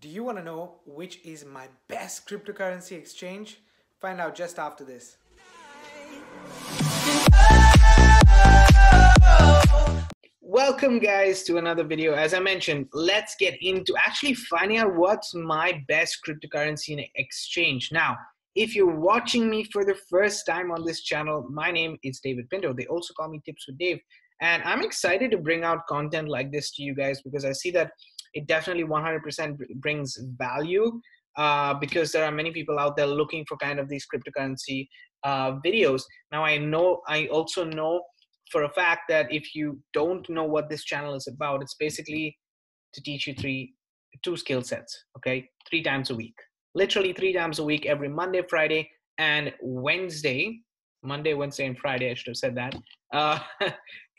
Do you want to know which is my best cryptocurrency exchange? Find out just after this. Welcome guys to another video. As I mentioned, let's get into actually finding out what's my best cryptocurrency exchange. Now, if you're watching me for the first time on this channel, my name is David Pinto. They also call me Tips with Dave. And I'm excited to bring out content like this to you guys because I see that it definitely 100% brings value because there are many people out there looking for kind of these cryptocurrency videos. Now, I also know for a fact that if you don't know what this channel is about, it's basically to teach you two skill sets, okay? 3 times a week, literally 3 times a week, every Monday, Friday, and Wednesday. Monday, Wednesday, and Friday, I should have said that,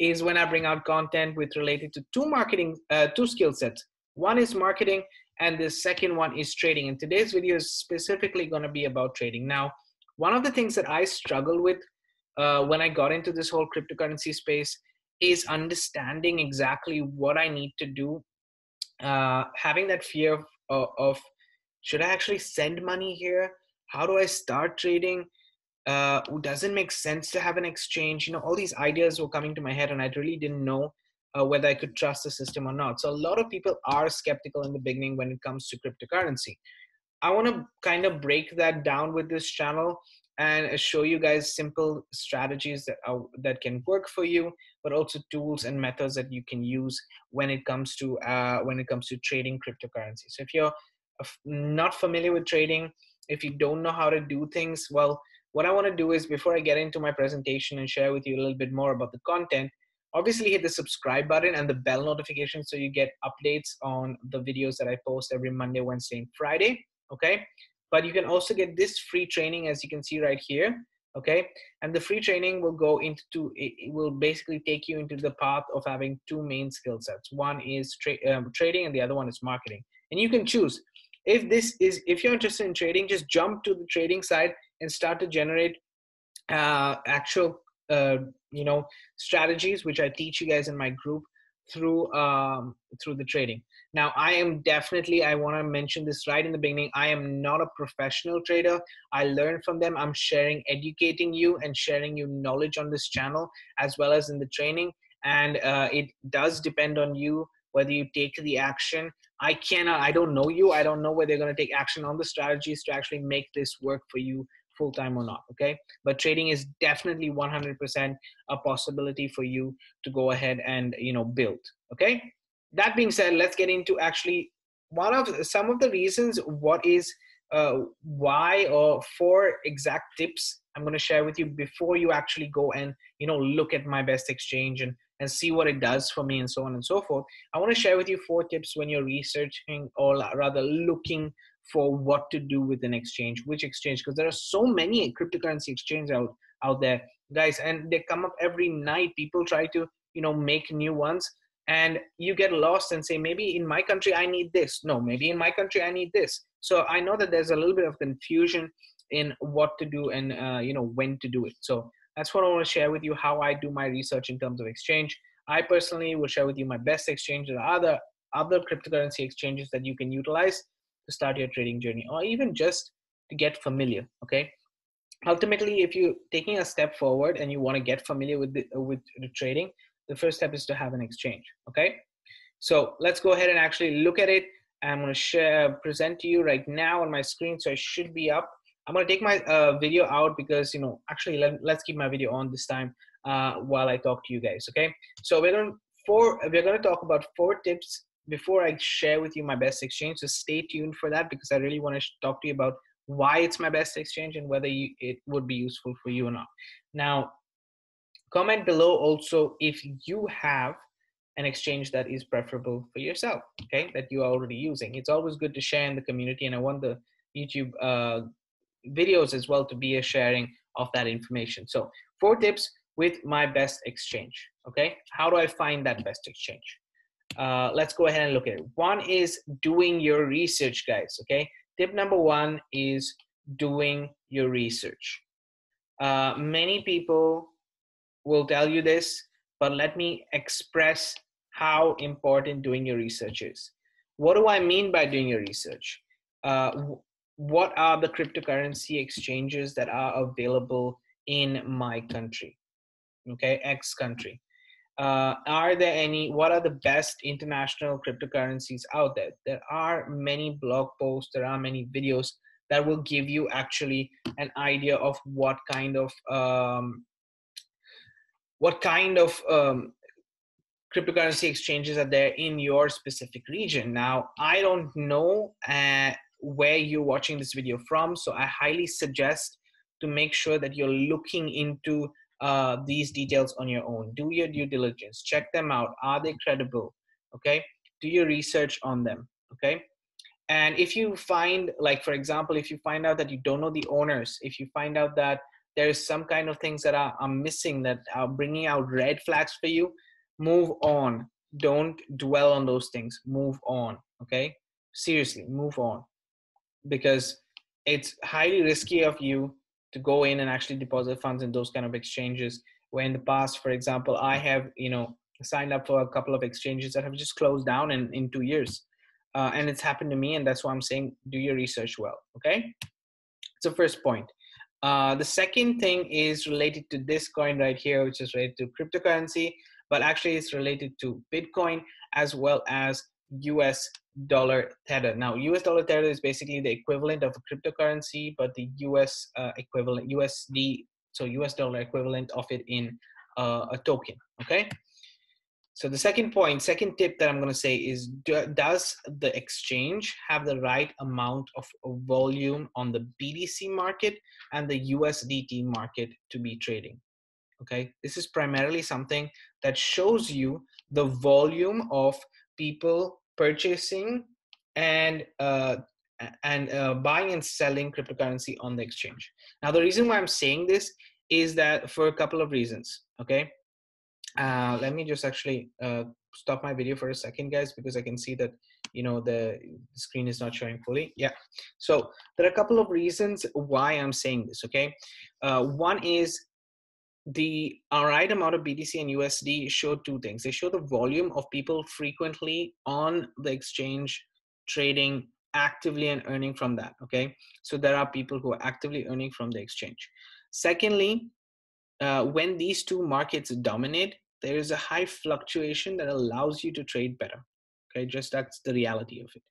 is when I bring out content with related to two skill sets. One is marketing, and the second one is trading. And today's video is specifically going to be about trading. Now, one of the things that I struggled with when I got into this whole cryptocurrency space is understanding exactly what I need to do, having that fear of should I actually send money here? How do I start trading? Does it make sense to have an exchange? You know, all these ideas were coming to my head, and I really didn't know whether I could trust the system or not. So a lot of people are skeptical in the beginning when it comes to cryptocurrency. I want to kind of break that down with this channel and show you guys simple strategies that can work for you, but also tools and methods that you can use when it comes to trading cryptocurrency. So if you're not familiar with trading, if you don't know how to do things, well, what I want to do is, before I get into my presentation and share with you a little bit more about the content, obviously hit the subscribe button and the bell notification so you get updates on the videos that I post every Monday, Wednesday, and Friday, okay? But you can also get this free training, as you can see right here, okay? And the free training will go into, it will basically take you into the path of having two main skill sets. One is trading and the other one is marketing. And you can choose. If you're interested in trading, just jump to the trading side and start to generate actual strategies, which I teach you guys in my group through the trading. Now, I want to mention this right in the beginning. I am not a professional trader. I learn from them. I'm educating you and sharing you knowledge on this channel as well as in the training. And it does depend on you whether you take the action. I don't know you. I don't know whether you're going to take action on the strategies to actually make this work for you full-time or not, okay? But trading is definitely 100% a possibility for you to go ahead and, build, okay? That being said, let's get into actually some of the reasons four exact tips I'm going to share with you before you actually go and, look at my best exchange and see what it does for me and so on and so forth. I want to share with you 4 tips when you're researching or rather looking for what to do with an exchange, which exchange, because there are so many cryptocurrency exchanges out there, guys, and they come up every night. People try to, make new ones, and you get lost and say, maybe in my country, I need this. No, maybe in my country, I need this. So I know that there's a little bit of confusion in what to do and, when to do it. So that's what I want to share with you, how I do my research in terms of exchange. I personally will share with you my best exchange. There are other cryptocurrency exchanges that you can utilize to start your trading journey or even just to get familiar, okay? Ultimately, if you're taking a step forward and you want to get familiar with the trading, the first step is to have an exchange, okay? So let's go ahead and actually look at it. I'm going to present to you right now on my screen, so I should be up. I'm going to take my video out because, let's keep my video on this time while I talk to you guys, okay? So we're going to talk about 4 tips before I share with you my best exchange. So stay tuned for that because I really want to talk to you about why it's my best exchange and whether it would be useful for you or not. Now, comment below also if you have an exchange that is preferable for yourself, okay, that you are already using. It's always good to share in the community, and I want the YouTube videos as well to be a sharing of that information. So 4 tips with my best exchange, okay? How do I find that best exchange? Let's go ahead and look at it. One is doing your research, guys, okay? Tip number 1 is doing your research. Many people will tell you this, but let me express how important doing your research is. What do I mean by doing your research? What are the cryptocurrency exchanges that are available in my country? Okay, X country. Are there any, what are the best international cryptocurrencies out there? There are many blog posts, there are many videos that will give you actually an idea of what kind of cryptocurrency exchanges are there in your specific region. Now, I don't know where you're watching this video from, so I highly suggest to make sure that you're looking into these details on your own. Do your due diligence, check them out. Are they credible? Okay, do your research on them. Okay, and if you find, like for example, if you find out that you don't know the owners, if you find out that there's some kind of things that are missing, that are bringing out red flags for you, move on. Don't dwell on those things. Move on. Okay, seriously, move on, because it's highly risky of you to go in and actually deposit funds in those kind of exchanges, where in the past, for example, I have, you know, signed up for a couple of exchanges that have just closed down in 2 years. And it's happened to me, and that's why I'm saying do your research well, okay? So first point. The second thing is related to this coin right here, which is related to cryptocurrency, but actually it's related to Bitcoin as well as US dollar tether. Now, US dollar tether is basically the equivalent of a cryptocurrency, but the US equivalent, USD, so US dollar equivalent of it in a token, okay? So the second point, second tip that I'm going to say is, does the exchange have the right amount of volume on the BTC market and the USDT market to be trading? Okay, this is primarily something that shows you the volume of people purchasing and buying and selling cryptocurrency on the exchange. Now, the reason why I'm saying this is that for a couple of reasons, okay? Let me just actually stop my video for a second, guys, because I can see that, you know, the screen is not showing fully. Yeah, so there are a couple of reasons why I'm saying this, okay? One is, the right amount of BTC and USD show two things. They show the volume of people frequently on the exchange trading actively and earning from that, okay? So there are people who are actively earning from the exchange. Secondly, when these two markets dominate, there is a high fluctuation that allows you to trade better, okay? Just that's the reality of it.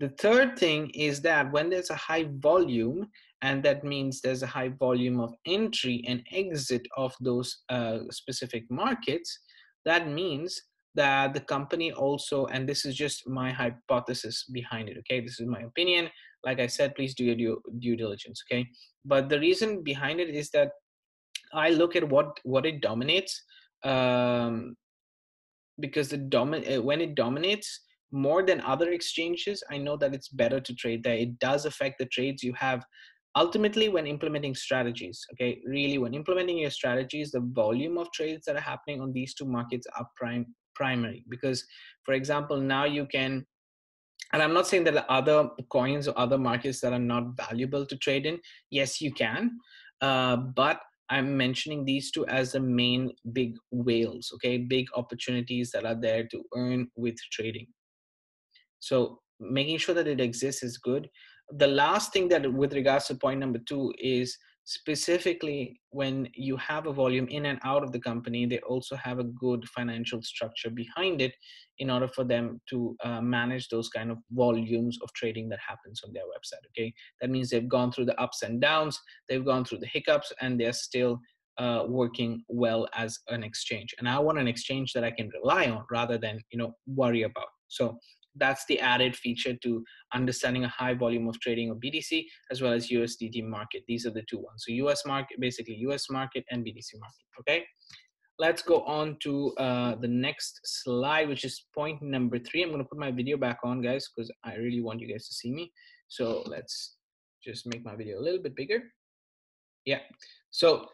The third thing is that when there's a high volume, and that means there's a high volume of entry and exit of those specific markets, that means that the company also, and this is just my hypothesis behind it, okay? This is my opinion. Like I said, please do your due diligence, okay? But the reason behind it is that I look at what it dominates, because when it dominates more than other exchanges, I know that it's better to trade there. It does affect the trades you have. Ultimately, when implementing strategies, okay, really when implementing your strategies, the volume of trades that are happening on these two markets are primary. Because, for example, now you can, and I'm not saying that the other coins or other markets that are not valuable to trade in, yes, you can, but I'm mentioning these two as the main big whales, okay, big opportunities that are there to earn with trading. So making sure that it exists is good. The last thing that with regards to point number two is specifically when you have a volume in and out of the company, they also have a good financial structure behind it in order for them to manage those kind of volumes of trading that happens on their website, okay? That means they've gone through the ups and downs, they've gone through the hiccups, and they're still working well as an exchange. And I want an exchange that I can rely on rather than, you know, worry about. So that's the added feature to understanding a high volume of trading of BTC as well as USDT market. These are the two ones. So US market, basically US market and BTC market, okay? Let's go on to the next slide, which is point number three. I'm gonna put my video back on, guys, because I really want you guys to see me. So let's just make my video a little bit bigger. Yeah, so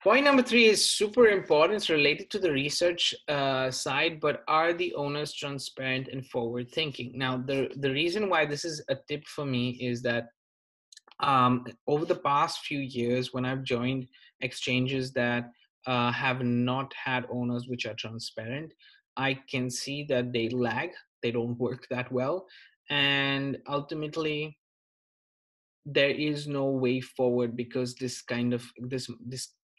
point number three is super important. It's related to the research side, but are the owners transparent and forward thinking? Now, the reason why this is a tip for me is that over the past few years, when I've joined exchanges that have not had owners which are transparent, I can see that they lag they don't work that well. And ultimately, there is no way forward, because this kind of this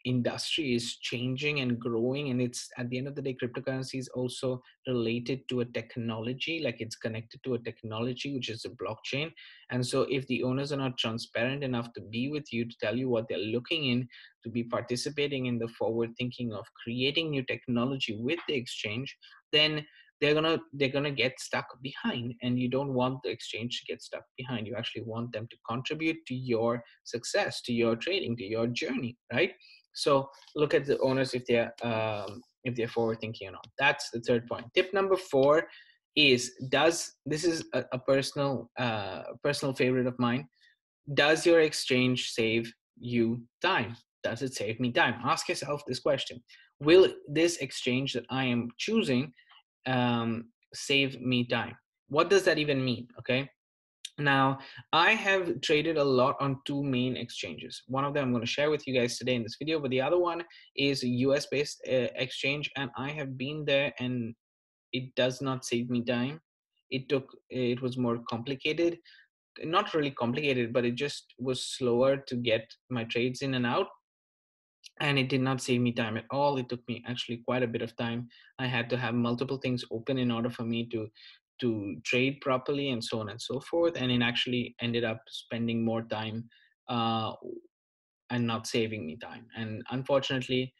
industry is changing and growing, and it's, at the end of the day, cryptocurrency is also related to a technology, like it's connected to a technology, which is a blockchain. And so if the owners are not transparent enough to be with you, to tell you what they're looking in, to be participating in the forward thinking of creating new technology with the exchange, then they're gonna get stuck behind, and you don't want the exchange to get stuck behind. You actually want them to contribute to your success, to your trading, to your journey, right? So look at the owners if they're forward thinking or not. That's the third point. Tip number four is, this is a personal favorite of mine. Does your exchange save you time? Does it save me time? Ask yourself this question. Will this exchange that I am choosing save me time? What does that even mean? Okay. Now, I have traded a lot on two main exchanges. One of them I'm going to share with you guys today in this video, but the other one is a US-based exchange, and I have been there, and it does not save me time. It was more complicated, not really complicated, but it just was slower to get my trades in and out. And it did not save me time at all. It took me actually quite a bit of time. I had to have multiple things open in order for me to trade properly, and so on and so forth. And it actually ended up spending more time and not saving me time. And unfortunately,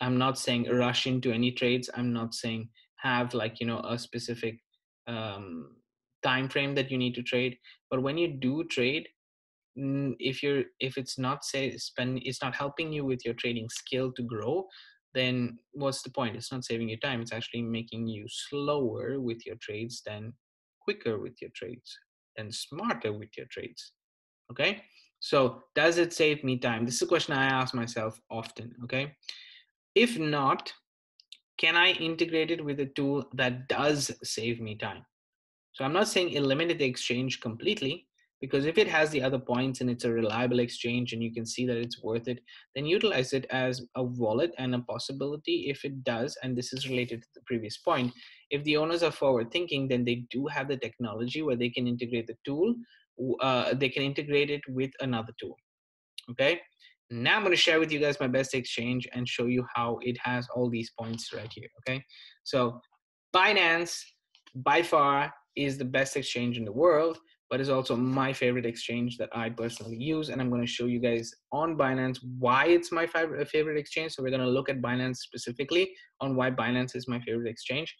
I'm not saying rush into any trades. I'm not saying have, like, you know, a specific time frame that you need to trade. But when you do trade, if it's not it's not helping you with your trading skill to grow, then what's the point? It's not saving you time. It's actually making you slower with your trades than quicker with your trades and smarter with your trades. Okay. So does it save me time? This is a question I ask myself often. Okay. If not, can I integrate it with a tool that does save me time? So I'm not saying eliminate the exchange completely, because if it has the other points and it's a reliable exchange and you can see that it's worth it, then utilize it as a wallet and a possibility if it does. And this is related to the previous point. If the owners are forward thinking, then they do have the technology where they can integrate the tool. They can integrate it with another tool. Okay. Now I'm going to share with you guys my best exchange and show you how it has all these points right here. Okay. So Binance by far is the best exchange in the world, but it's also my favorite exchange that I personally use. And I'm going to show you guys on Binance why it's my favorite exchange. So we're going to look at Binance specifically on why Binance is my favorite exchange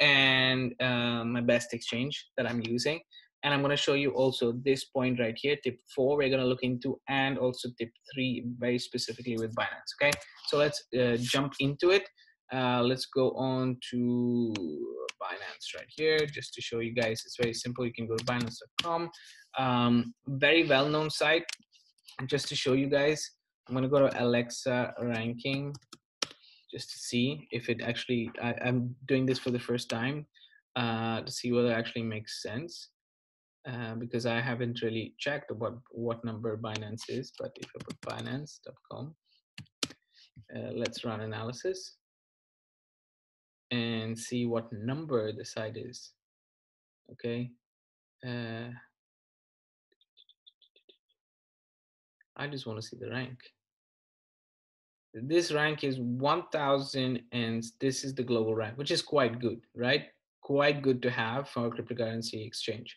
and my best exchange that I'm using. And I'm going to show you also this point right here, tip four, we're going to look into, and also tip three very specifically with Binance. Okay, so let's jump into it. Let's go on to Binance right here, just to show you guys. It's very simple. You can go to Binance.com, very well-known site. And just to show you guys, I'm going to go to Alexa ranking just to see if it actually, I'm doing this for the first time to see whether it actually makes sense, because I haven't really checked what number Binance is. But if I put Binance.com, let's run analysis and see what number the site is. Okay. I just want to see the rank. This rank is 1,000, and this is the global rank, which is quite good, right? Quite good to have for a cryptocurrency exchange.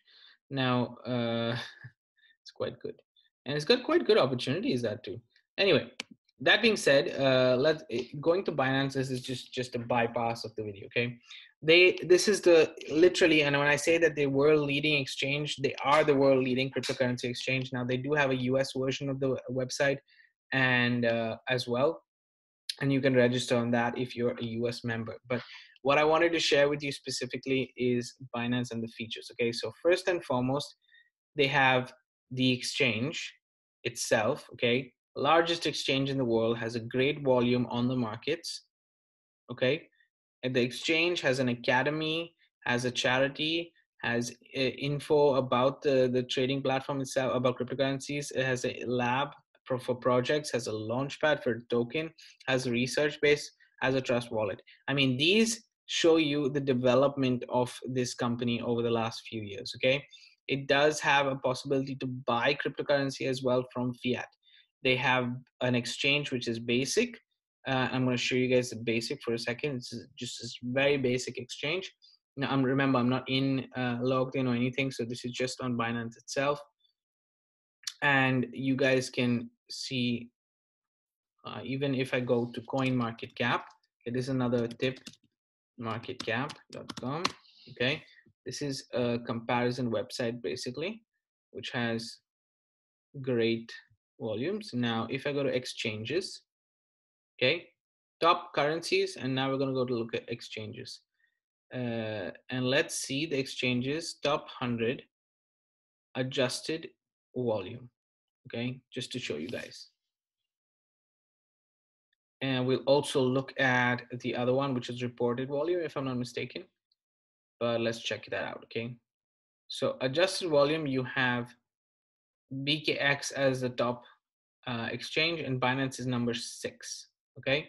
Now, it's quite good. And it's got quite good opportunities, that too. Anyway, that being said, going to Binance, this is just a bypass of the video, okay? This is literally, and when I say that they were leading exchange, they are the world leading cryptocurrency exchange. Now they do have a US version of the website and as well. And you can register on that if you're a US member. But what I wanted to share with you specifically is Binance and the features, okay? So first and foremost, they have the exchange itself, okay? Largest exchange in the world, has a great volume on the markets, okay? And the exchange has an academy, has a charity, has info about the trading platform itself, about cryptocurrencies. It has a lab for projects, has a launchpad for token, has a research base, has a trust wallet. I mean, these show you the development of this company over the last few years, okay? It does have a possibility to buy cryptocurrency as well from fiat. They have an exchange which is basic. I'm going to show you guys the basic for a second. It's just this very basic exchange. Now, remember, I'm not in logged in or anything, so this is just on Binance itself. And you guys can see, even if I go to CoinMarketCap, it is another tip, marketcap.com, okay? This is a comparison website, basically, which has great volumes. Now, if I go to exchanges, okay, top currencies, and now we're going to go to look at exchanges. And let's see the exchanges, top 100 adjusted volume, okay, just to show you guys. And we'll also look at the other one, which is reported volume, if I'm not mistaken. But let's check that out, okay? So adjusted volume, you have BKX as the top exchange, and Binance is number 6, okay?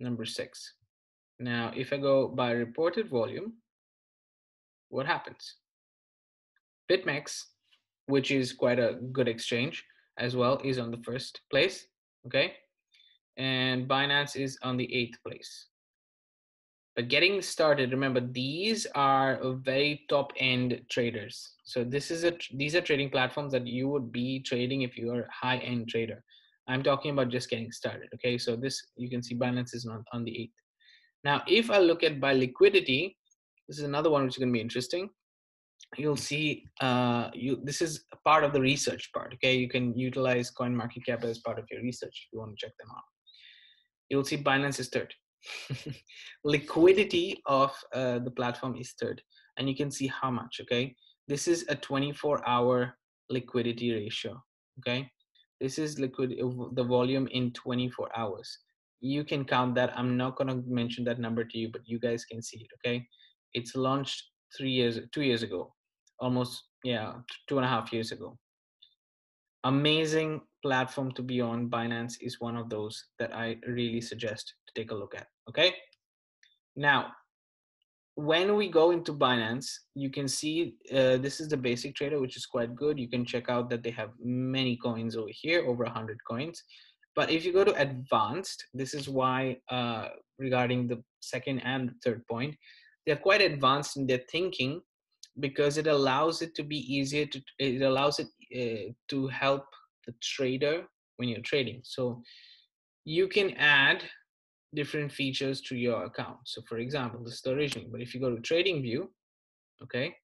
Number 6. Now, if I go by reported volume, what happens? BitMEX, which is quite a good exchange as well, is on the 1st place, okay? And Binance is on the 8th place. But getting started, remember, these are very top end traders. So this is these are trading platforms that you would be trading if you are a high end trader. I'm talking about just getting started, okay? So this, you can see Binance is not on the 8th. Now, if I look at by liquidity, this is another one which is going to be interesting. You'll see, this is part of the research part, okay? You can utilize CoinMarketCap as part of your research if you want to check them out. You'll see Binance is 3rd. Liquidity of the platform is 3rd, and you can see how much, okay? This is a 24-hour liquidity ratio, okay? This is the volume in 24 hours. You can count that. I'm not going to mention that number to you, but you guys can see it, okay? It's launched 2 years ago, almost, yeah, 2.5 years ago. Amazing platform to be on. Binance is one of those that I really suggest to take a look at, okay? Now, when we go into Binance, you can see this is the basic trader, which is quite good. You can check out that they have many coins over here, over 100 coins. But if you go to advanced, this is why regarding the 2nd and 3rd point, they're quite advanced in their thinking, because it allows it to be easier to, it allows it to help the trader when you're trading. So you can add different features to your account. So for example, this is the original, but if you go to trading view, okay,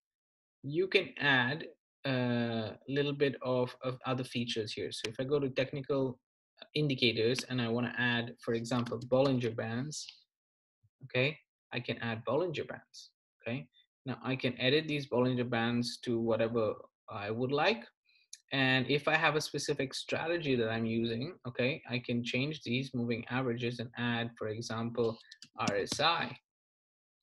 you can add a little bit of other features here. So if I go to technical indicators and I want to add, for example, Bollinger bands, okay, I can add Bollinger bands, okay? Now I can edit these Bollinger bands to whatever I would like. And if I have a specific strategy that I'm using, okay, I can change these moving averages and add, for example, RSI,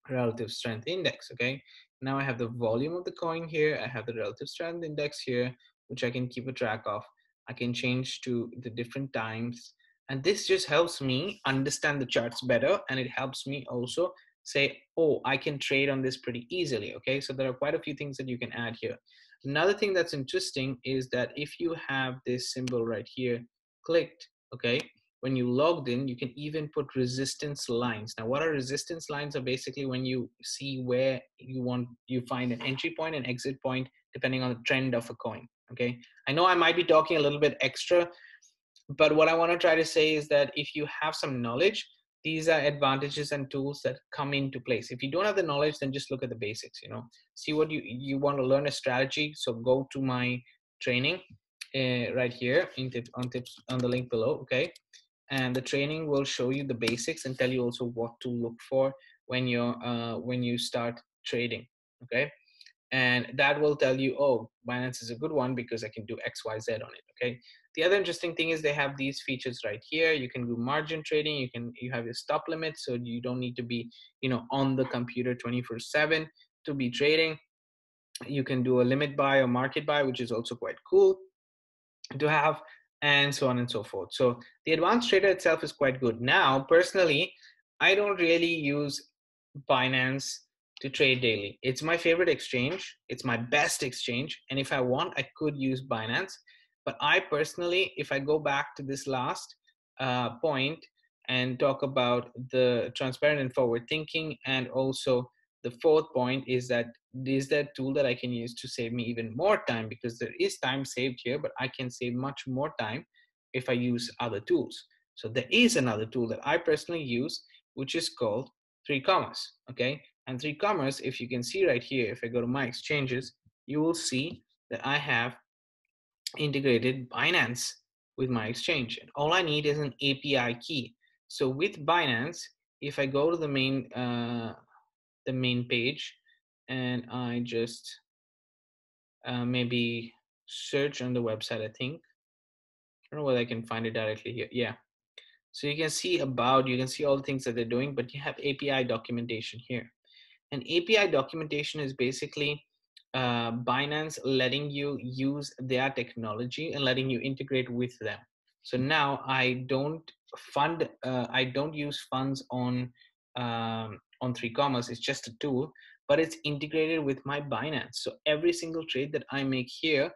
relative strength index, okay? Now I have the volume of the coin here. I have the relative strength index here, which I can keep a track of. I can change to the different times. And this just helps me understand the charts better. And it helps me also say, oh, I can trade on this pretty easily, okay? So there are quite a few things that you can add here. Another thing that's interesting is that if you have this symbol right here clicked, okay, when you logged in, you can even put resistance lines. Now, what are resistance lines? Are basically when you see where you want, you find an entry point and exit point, depending on the trend of a coin, okay? I know I might be talking a little bit extra, but what I want to try to say is that if you have some knowledge, these are advantages and tools that come into place. If you don't have the knowledge, then just look at the basics, you know, see what you want to learn a strategy. So go to my training right here in tips on the link below. Okay. And the training will show you the basics and tell you also what to look for when you're, when you start trading. Okay. And that will tell you, oh, Binance is a good one because I can do X, Y, Z on it, okay? The other interesting thing is they have these features right here. You can do margin trading. You have your stop limit, so you don't need to be, you know, on the computer 24/7 to be trading. You can do a limit buy or market buy, which is also quite cool to have, and so on and so forth. So the advanced trader itself is quite good. Now, personally, I don't really use Binance to trade daily. It's my favorite exchange. It's my best exchange. And if I want, I could use Binance. But I personally, if I go back to this last point and talk about the transparent and forward thinking, and also the fourth point is that is that tool that I can use to save me even more time, because there is time saved here, but I can save much more time if I use other tools. So there is another tool that I personally use, which is called 3Commas, okay? And 3Commas, if you can see right here, if I go to my exchanges, you will see that I have integrated Binance with my exchange. And all I need is an API key. So with Binance, if I go to the main page, and I just maybe search on the website, I think. I don't know whether I can find it directly here. Yeah. So you can see about, you can see all the things that they're doing, but you have API documentation here. And API documentation is basically Binance letting you use their technology and letting you integrate with them. So now I don't fund, I don't use funds on 3Commas. It's just a tool, but it's integrated with my Binance. So every single trade that I make here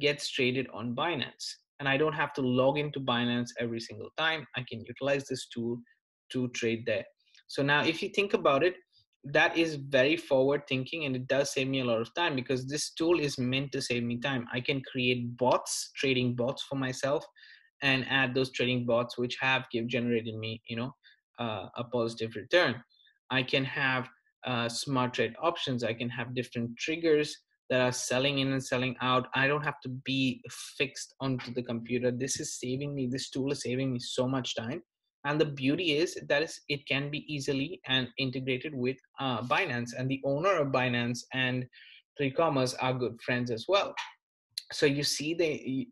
gets traded on Binance. And I don't have to log into Binance every single time. I can utilize this tool to trade there. So now if you think about it, that is very forward thinking, and it does save me a lot of time, because this tool is meant to save me time. I can create bots, trading bots for myself, and add those trading bots which have generated me, you know, a positive return. I can have smart trade options. I can have different triggers that are selling in and selling out. I don't have to be fixed onto the computer. This is saving me, this tool is saving me so much time. And the beauty is that it can be easily and integrated with Binance, and the owner of Binance and 3Commas are good friends as well. So you see, they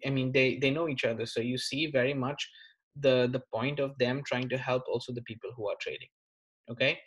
know each other. So you see very much the point of them trying to help also the people who are trading, okay?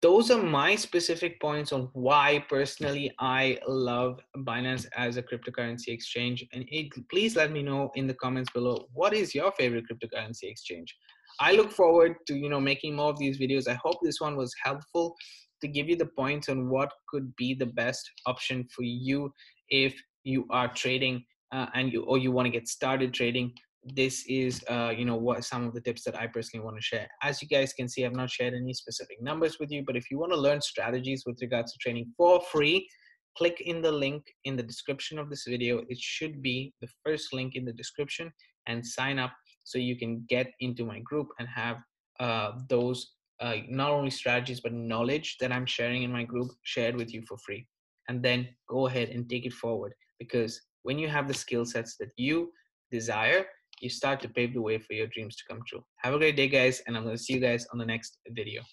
Those are my specific points on why personally I love Binance as a cryptocurrency exchange. And please let me know in the comments below, what is your favorite cryptocurrency exchange? I look forward to, you know, making more of these videos. I hope this one was helpful to give you the points on what could be the best option for you if you are trading or you want to get started trading. This is, you know, what some of the tips that I personally want to share. As you guys can see, I've not shared any specific numbers with you, but if you want to learn strategies with regards to trading for free, click in the link in the description of this video. It should be the first link in the description, and sign up so you can get into my group and have those not only strategies, but knowledge that I'm sharing in my group shared with you for free. And then go ahead and take it forward, because when you have the skill sets that you desire, you start to pave the way for your dreams to come true. Have a great day, guys, and I'm going to see you guys on the next video.